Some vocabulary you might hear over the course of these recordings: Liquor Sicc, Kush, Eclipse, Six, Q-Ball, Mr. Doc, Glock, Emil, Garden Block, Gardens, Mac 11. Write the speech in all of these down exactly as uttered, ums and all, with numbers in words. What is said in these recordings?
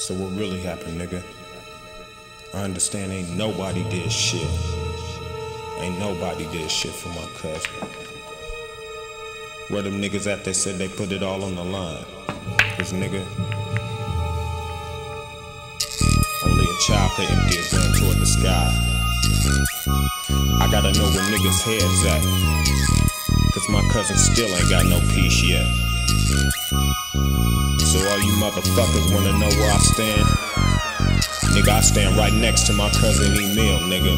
So what really happened, nigga? I understand ain't nobody did shit. Ain't nobody did shit for my cousin. Where them niggas at, they said they put it all on the line. Cause nigga, only a child could empty a gun toward the sky. I gotta know where niggas' heads at, cause my cousin still ain't got no peace yet. So all you motherfuckers wanna know where I stand? Nigga, I stand right next to my cousin Emil, nigga.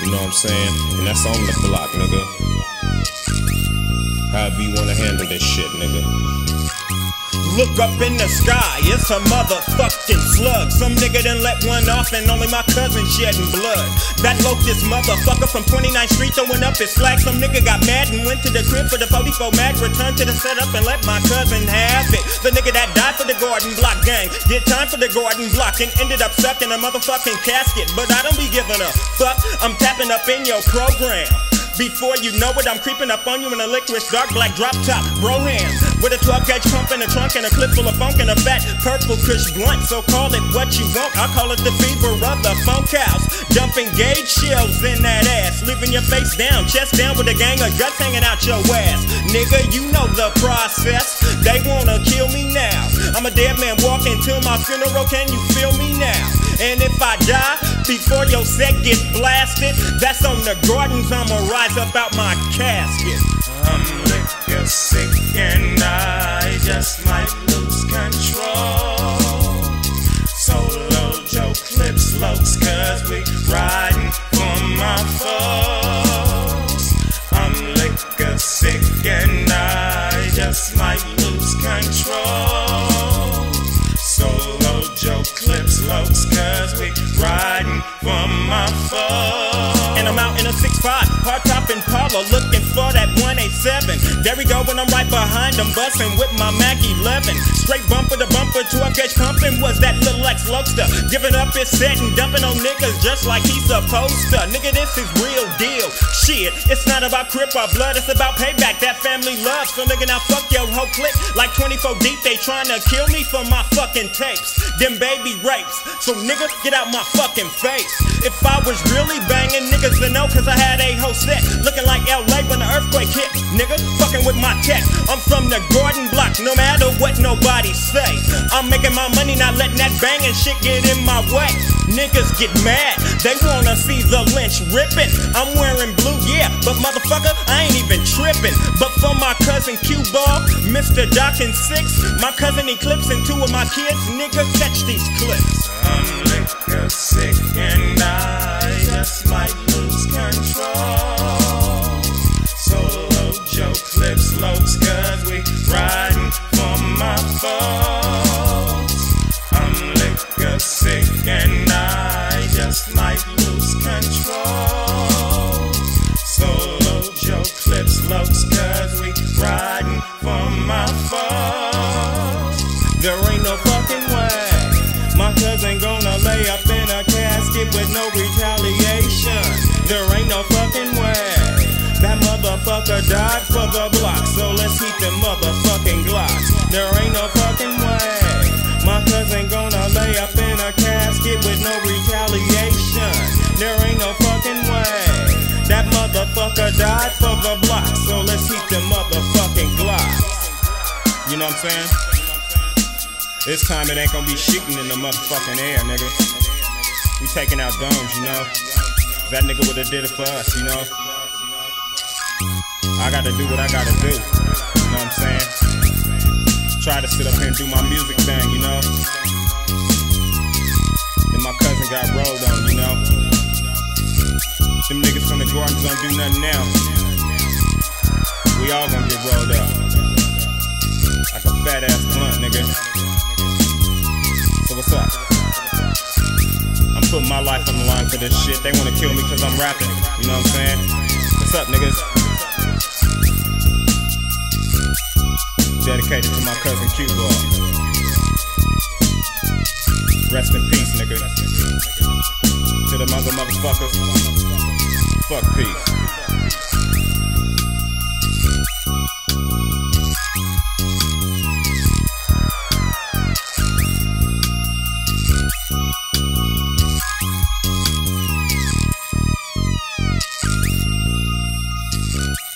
You know what I'm saying? And that's on the block, nigga. However you wanna handle this shit, nigga. Look up in the sky, it's a motherfucking slug. Some nigga done let one off and only my cousin shedding blood. That locust motherfucker from twenty-ninth street throwing up his slack. Some nigga got mad and went to the crib for the forty-four mag. Returned to the setup and let my cousin have it. The nigga that died for the Garden Block gang did time for the Garden Block and ended up stuck in a motherfucking casket. But I don't be giving a fuck, I'm tapping up in your program. Before you know it, I'm creeping up on you in a licorice dark black drop top, bro hands. With a twelve gauge pump in the trunk and a clip full of funk and a fat purple Kush blunt. So call it what you want, I call it the fever of the funk house. Dumping gauge shells in that ass, leaving your face down, chest down with a gang of guts hanging out your ass. Nigga, you know the process, they wanna kill me now. I'm a dead man walking to my funeral, can you feel me now? And if I die before your set gets blasted, that's on the Gardens, I'ma rise up out my casket. I'm liquor sick and I just might lose control. So load your clips, loads, cause we riding for my foes. I'm liquor sick and I just might lose control. So load your clips, loads, cause we riding for my foes. And I'm out in a six five, hard top and Impala, looking for that one eighty-seven. There we go, and I'm right behind them, bustin' with my Mac eleven. Straight bumper to bumper, twelve gauge pumping was that little ex-loaster. Giving up his set and dumping on niggas just like he's supposed to. Nigga, this is real deal. Shit, it's not about crip or blood, it's about payback, that family love. So nigga, now fuck your whole clique. Like twenty-four deep, they tryna kill me for my fucking tapes. Them baby rapes. So nigga, get out my fucking face. If I was really banging niggas, then no, cause I had a whole set. Looking like L A when the earthquake hit, nigga, fucking with my tech. I'm from the Garden Block, no matter what nobody say. I'm making my money, not letting that banging shit get in my way. Niggas get mad, they wanna see the lynch ripping. I'm wearing blue, yeah, but motherfucker, I ain't even tripping. But for my cousin Q-Ball, Mister Doc and Six, my cousin Eclipse and two of my kids, nigga, catch these clips. I'm liquor sick and I just might lose control. Clips, loads, cause we riding for my foes. I'm liquor sick and I just might lose control. So load your clips, loads, cause we riding for my foes. There ain't no fucking way my cousin gonna lay up in a casket with no retaliation. There ain't no fucking way that motherfucker died for the block, so let's heat them motherfucking Glocks. There ain't no fucking way my cousin gonna lay up in a casket with no retaliation. There ain't no fucking way that motherfucker died for the block, so let's heat them motherfucking Glocks. You know what I'm saying? This time it ain't gonna be shooting in the motherfucking air, nigga. We taking out domes, you know. That nigga would've did it for us, you know. I gotta do what I gotta do, you know what I'm saying? Try to sit up here and do my music thing, you know? And my cousin got rolled on, you know? Them niggas from the Gardens don't do nothing now. We all gonna get rolled up. Like a fat ass blunt, nigga. So what's up? I'm putting my life on the line for this shit. They wanna kill me cause I'm rapping, you know what I'm saying? What's up, niggas? Dedicated to my cousin Q-Ball. Rest in peace, nigga. To the mother motherfuckers. Fuck peace.